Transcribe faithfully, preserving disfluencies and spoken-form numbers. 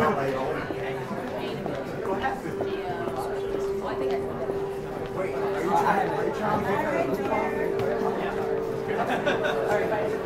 Wait, are you trying to get that?